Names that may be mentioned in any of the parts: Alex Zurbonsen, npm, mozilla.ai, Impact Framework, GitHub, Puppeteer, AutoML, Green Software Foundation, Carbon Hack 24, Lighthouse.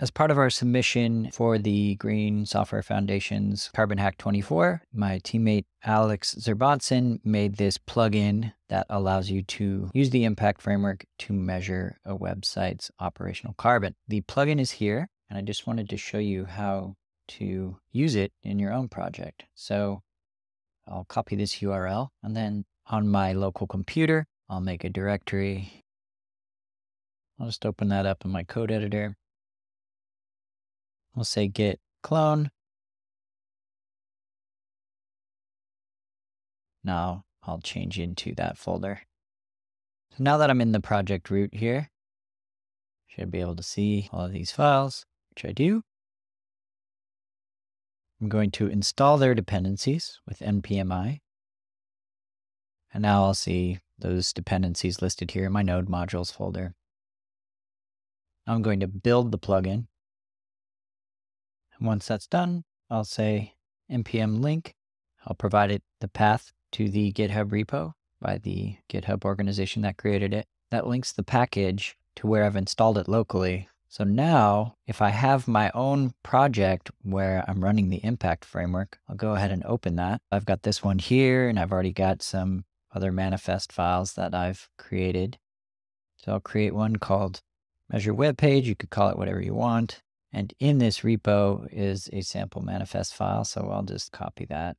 As part of our submission for the Green Software Foundation's Carbon Hack 24, my teammate Alex Zurbonsen made this plugin that allows you to use the Impact Framework to measure a website's operational carbon. The plugin is here, and I just wanted to show you how to use it in your own project. So I'll copy this URL, and then on my local computer, I'll make a directory. I'll just open that up in my code editor. We'll say git clone. Now I'll change into that folder. So now that I'm in the project root here, I should be able to see all of these files, which I do. I'm going to install their dependencies with npmi. And now I'll see those dependencies listed here in my node modules folder. I'm going to build the plugin. Once that's done, I'll say npm link. I'll provide it the path to the GitHub repo by the GitHub organization that created it. That links the package to where I've installed it locally. So now, if I have my own project where I'm running the Impact Framework, I'll go ahead and open that. I've got this one here, and I've already got some other manifest files that I've created. So I'll create one called Measure Web Page. You could call it whatever you want. And in this repo is a sample manifest file, so I'll just copy that,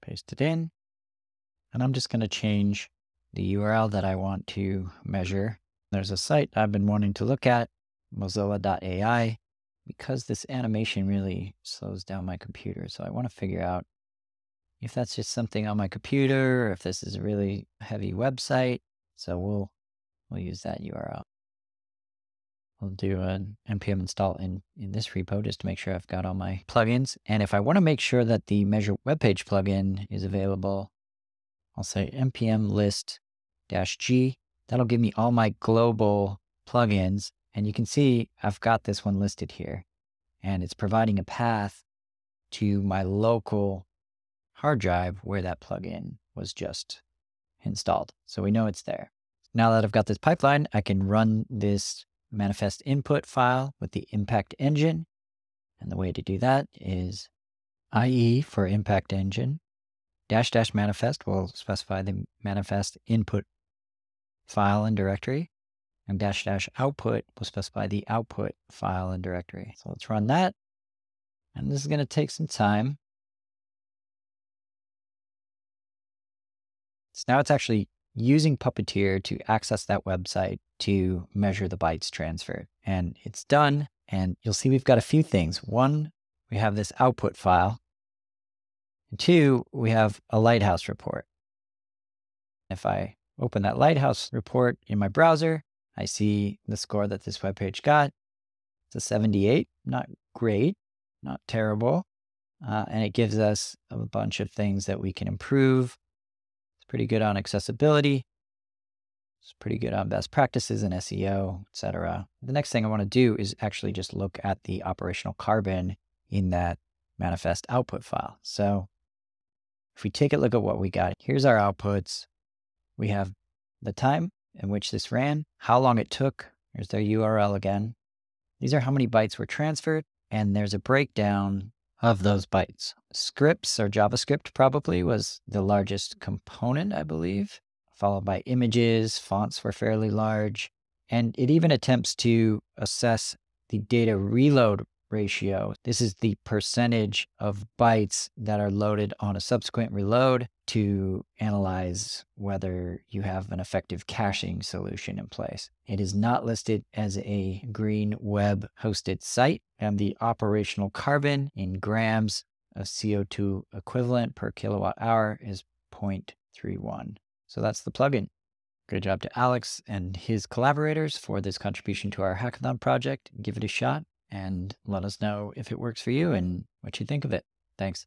paste it in, and I'm just going to change the URL that I want to measure. There's a site I've been wanting to look at, mozilla.ai, because this animation really slows down my computer, so I want to figure out if that's just something on my computer, or if this is a really heavy website, so we'll use that URL. I'll do an npm install in this repo just to make sure I've got all my plugins. And if I want to make sure that the Measure Web Page plugin is available, I'll say npm list -g. That'll give me all my global plugins. And you can see I've got this one listed here. And it's providing a path to my local hard drive where that plugin was just installed. So we know it's there. Now that I've got this pipeline, I can run this manifest input file with the impact engine. And the way to do that is IE for impact engine, -- manifest will specify the manifest input file and directory, and -- output will specify the output file and directory. So let's run that. And this is going to take some time. So now it's actually using Puppeteer to access that website to measure the bytes transferred. And it's done. And you'll see we've got a few things. One, we have this output file. And two, we have a Lighthouse report. If I open that Lighthouse report in my browser, I see the score that this webpage got. It's a 78, not great, not terrible. And it gives us a bunch of things that we can improve. Pretty good on accessibility. It's pretty good on best practices and SEO, etc. The next thing I want to do is actually just look at the operational carbon in that manifest output file. So if we take a look at what we got, here's our outputs. We have the time in which this ran, how long it took. There's their URL again. These are how many bytes were transferred, and there's a breakdown of those bytes. Scripts, or JavaScript probably, was the largest component, I believe, followed by images. Fonts were fairly large. And it even attempts to assess the data reload ratio. This is the percentage of bytes that are loaded on a subsequent reload to analyze whether you have an effective caching solution in place. It is not listed as a green web hosted site, and the operational carbon in grams of CO2 equivalent per kilowatt hour is 0.31. So that's the plugin. Good job to Alex and his collaborators for this contribution to our hackathon project. Give it a shot and let us know if it works for you and what you think of it. Thanks.